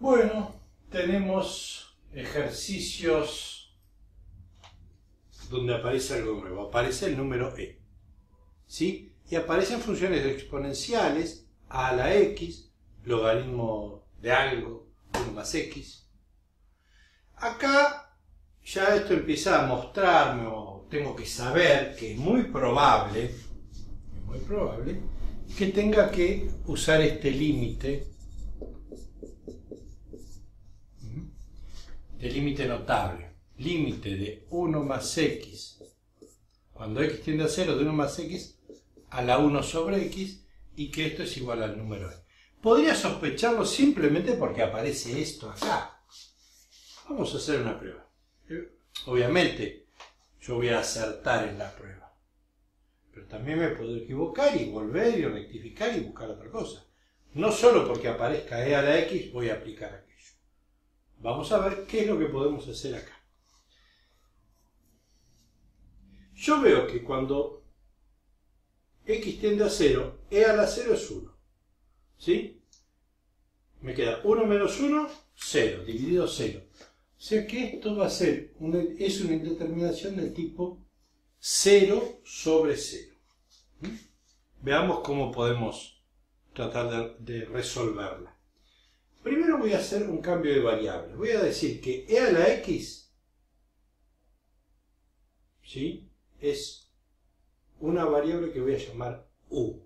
Bueno, tenemos ejercicios donde aparece algo nuevo. Aparece el número e, ¿sí? Y aparecen funciones exponenciales a la x, logaritmo de algo, 1 más x. Acá ya esto empieza a mostrarme, o tengo que saber que es muy probable que tenga que usar este límite. De límite notable, límite de 1 más x, cuando x tiende a 0, de 1 más x a la 1 sobre x, y que esto es igual al número e. Podría sospecharlo simplemente porque aparece esto acá. Vamos a hacer una prueba. Obviamente yo voy a acertar en la prueba, pero también me puedo equivocar y volver y rectificar y buscar otra cosa. No solo porque aparezca e a la x voy a aplicar aquí. Vamos a ver qué es lo que podemos hacer acá. Yo veo que cuando x tiende a 0, e a la 0 es 1. ¿Sí? Me queda 1 menos 1, 0, dividido 0. O sea que esto va a ser una indeterminación del tipo 0 sobre 0. ¿Sí? Veamos cómo podemos tratar de resolverla. Primero voy a hacer un cambio de variable. Voy a decir que e a la x, ¿sí?, es una variable que voy a llamar u.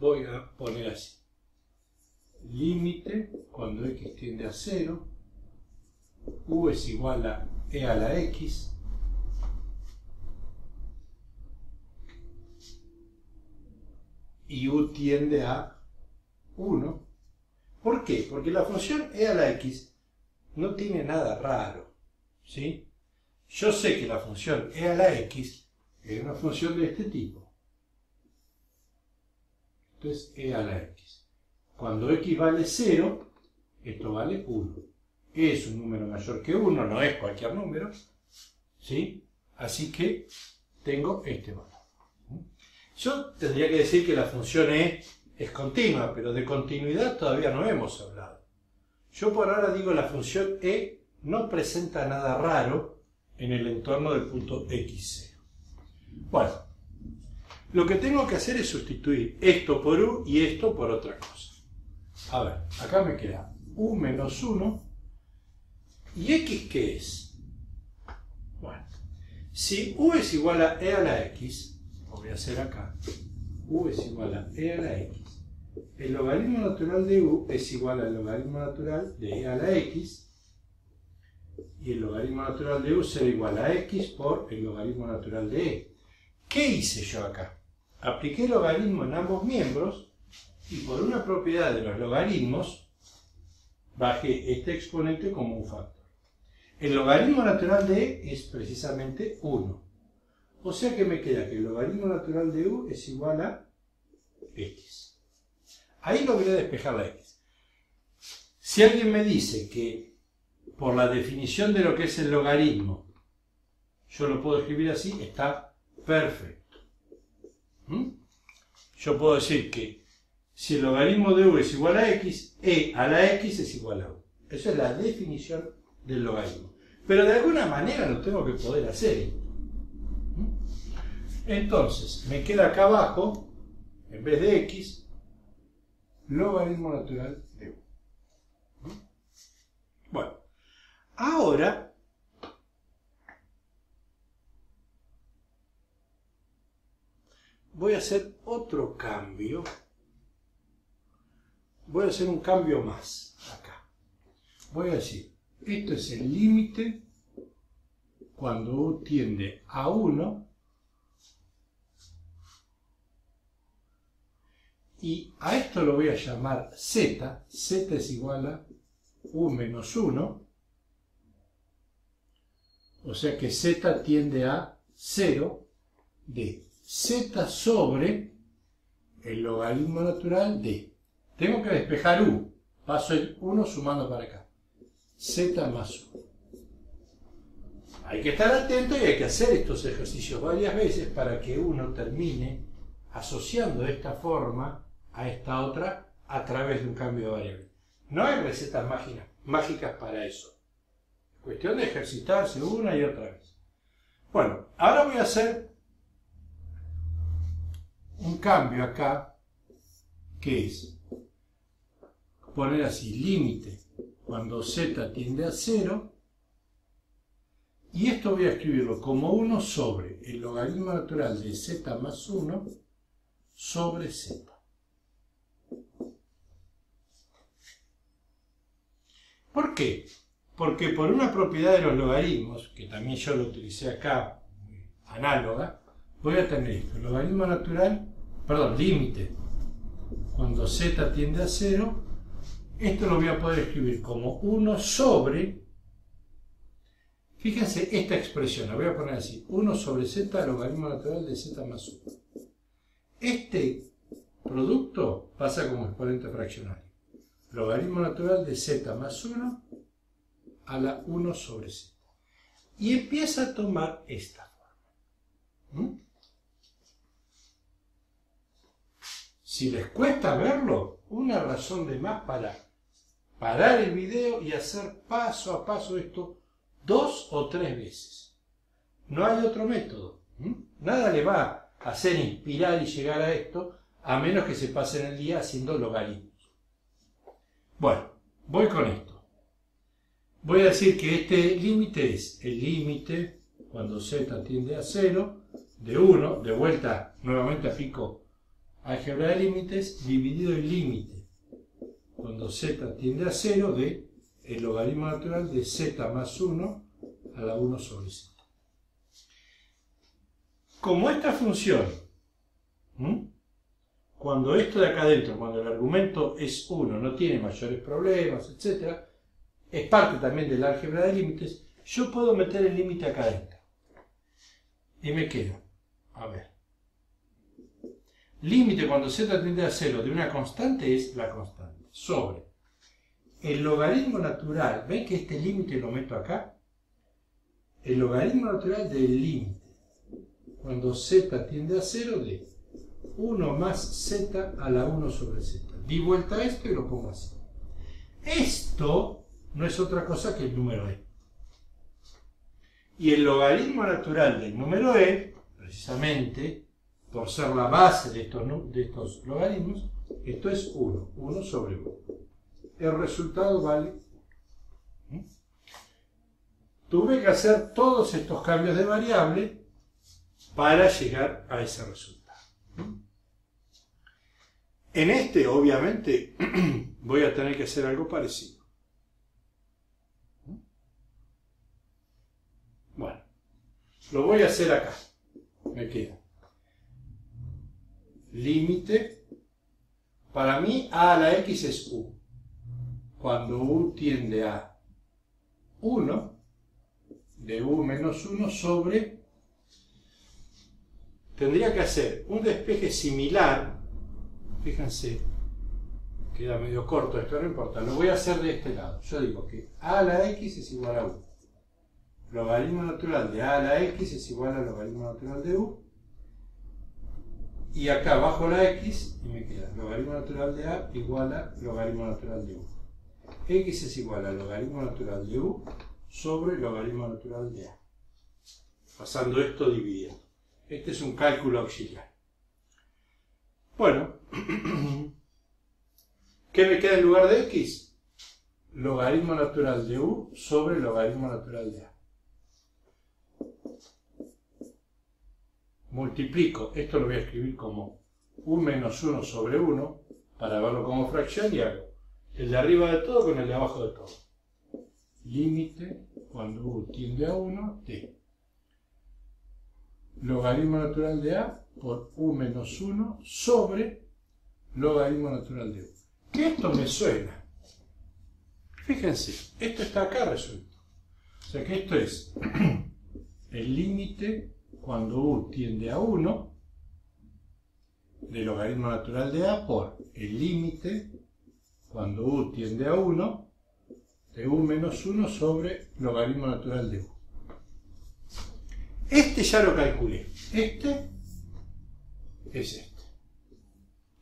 Voy a poner así. Límite, cuando x tiende a 0, u es igual a e a la x. Y u tiende a 1. ¿Por qué? Porque la función e a la x no tiene nada raro, ¿sí? Yo sé que la función e a la x es una función de este tipo. Entonces, e a la x. Cuando x vale 0, esto vale 1. E es un número mayor que 1, no es cualquier número, ¿sí? Así que tengo este valor. Yo tendría que decir que la función e es continua, pero de continuidad todavía no hemos hablado. Yo por ahora digo la función e no presenta nada raro en el entorno del punto x0. Bueno, lo que tengo que hacer es sustituir esto por u y esto por otra cosa. A ver, acá me queda u menos 1. ¿Y x qué es? Bueno, si u es igual a e a la x, lo voy a hacer acá. U es igual a e a la x. El logaritmo natural de u es igual al logaritmo natural de e a la x. Y el logaritmo natural de u será igual a x por el logaritmo natural de e. ¿Qué hice yo acá? Apliqué logaritmo en ambos miembros y por una propiedad de los logaritmos bajé este exponente como un factor. El logaritmo natural de e es precisamente 1. O sea que me queda que el logaritmo natural de u es igual a x. Ahí logré despejar la x. Si alguien me dice que por la definición de lo que es el logaritmo, yo lo puedo escribir así, está perfecto. Yo puedo decir que si el logaritmo de u es igual a x, e a la x es igual a u. Esa es la definición del logaritmo. Pero de alguna manera lo tengo que poder hacer. Entonces, me queda acá abajo, en vez de x, logaritmo natural de u. Bueno, ahora voy a hacer otro cambio. Voy a hacer un cambio más acá. Voy a decir, esto es el límite cuando u tiende a 1. Y a esto lo voy a llamar z. Z es igual a u menos 1. O sea que z tiende a 0 de z sobre el logaritmo natural de. Tengo que despejar u. Paso el 1 sumando para acá. Z más 1. Hay que estar atento y hay que hacer estos ejercicios varias veces para que uno termine asociando de esta forma a esta otra a través de un cambio de variable. No hay recetas mágicas para eso. Es cuestión de ejercitarse una y otra vez. Bueno, ahora voy a hacer un cambio acá, que es poner así, límite, cuando z tiende a 0, y esto voy a escribirlo como 1 sobre el logaritmo natural de z más 1 sobre z. ¿Por qué? Porque por una propiedad de los logaritmos, que también yo lo utilicé acá, análoga, voy a tener esto, el logaritmo natural, perdón, límite, cuando z tiende a 0, esto lo voy a poder escribir como 1 sobre, fíjense esta expresión, la voy a poner así, 1 sobre z logaritmo natural de z más 1. Este producto pasa como exponente fraccionario, logaritmo natural de z más 1 a la 1 sobre z. Y empieza a tomar esta forma. Si les cuesta verlo, una razón de más para parar el video y hacer paso a paso esto 2 o 3 veces. No hay otro método. Nada le va a hacer inspirar y llegar a esto, a menos que se pasen el día haciendo logaritmos. Bueno, voy con esto. Voy a decir que este límite es el límite, cuando z tiende a 0, de 1, de vuelta nuevamente aplico álgebra de límites, dividido el límite, cuando z tiende a 0, de el logaritmo natural de z más 1 a la 1 sobre z. Como esta función, cuando esto de acá adentro, cuando el argumento es 1, no tiene mayores problemas, etc., es parte también de la álgebra de límites, yo puedo meter el límite acá adentro. Y me queda, a ver, límite cuando z tiende a 0 de una constante es la constante, sobre el logaritmo natural, ¿ven que este límite lo meto acá? El logaritmo natural del límite, cuando z tiende a 0 de 1 más z a la 1 sobre z. Di vuelta a esto y lo pongo así. Esto no es otra cosa que el número e. Y el logaritmo natural del número e, precisamente, por ser la base de estos logaritmos, esto es 1, 1 sobre 1. El resultado vale 1. Tuve que hacer todos estos cambios de variable para llegar a ese resultado. En este, obviamente, voy a tener que hacer algo parecido. Bueno, lo voy a hacer acá. Me queda límite, para mí a la x es u, cuando u tiende a 1, de u menos 1 sobre, tendría que hacer un despeje similar, fíjense, queda medio corto esto, no importa, lo voy a hacer de este lado, yo digo que a la x es igual a u, logaritmo natural de a la x es igual al logaritmo natural de u, y acá bajo la x y me queda logaritmo natural de a igual a logaritmo natural de u. X es igual a logaritmo natural de u sobre logaritmo natural de a. Pasando esto dividiendo. Este es un cálculo auxiliar. Bueno, ¿qué me queda en lugar de x? Logaritmo natural de u sobre logaritmo natural de a. Multiplico, esto lo voy a escribir como u menos 1 sobre 1 para verlo como fracción y hago el de arriba de todo con el de abajo de todo. Límite cuando u tiende a 1 de logaritmo natural de a por u menos 1 sobre logaritmo natural de u. Que esto me suena. Fíjense, esto está acá resuelto. O sea que esto es el límite cuando u tiende a 1 del logaritmo natural de a por el límite cuando u tiende a 1 de u menos 1 sobre logaritmo natural de u. Este ya lo calculé. Este es este,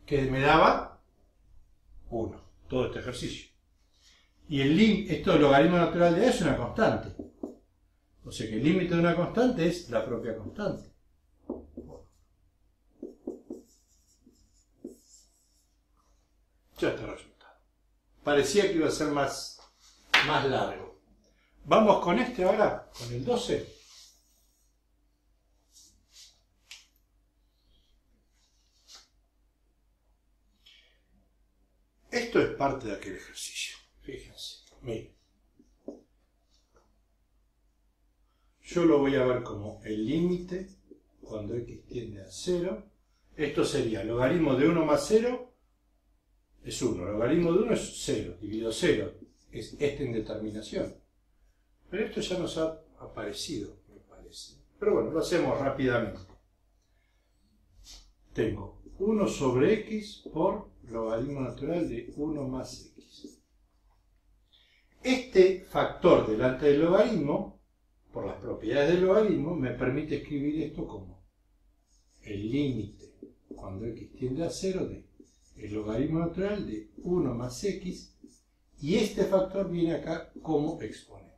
que me daba 1, todo este ejercicio. Y el límite, esto del logaritmo natural de A es una constante. O sea que el límite de una constante es la propia constante. Ya está el resultado. Parecía que iba a ser más largo. Vamos con este ahora, con el 12. Esto es parte de aquel ejercicio. Fíjense, miren. Yo lo voy a ver como el límite cuando x tiende a 0. Esto sería logaritmo de 1 más 0 es 1. Logaritmo de 1 es 0. Dividido 0 es esta indeterminación. Pero esto ya nos ha aparecido, me parece. Pero bueno, lo hacemos rápidamente. Tengo 1 sobre x por logaritmo natural de 1 más x. Este factor delante del logaritmo, por las propiedades del logaritmo, me permite escribir esto como el límite cuando x tiende a 0 de el logaritmo natural de 1 más x, y este factor viene acá como exponente.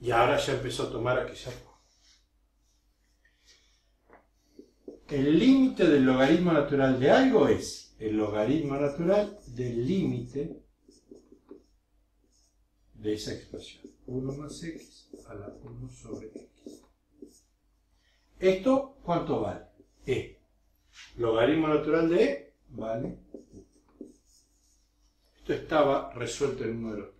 Y ahora ya empezó a tomar aquella forma. El límite del logaritmo natural de algo es el logaritmo natural del límite de esa expresión, 1 más x a la 1 sobre x. ¿Esto cuánto vale? E. Logaritmo natural de e vale 1. Esto estaba resuelto en números.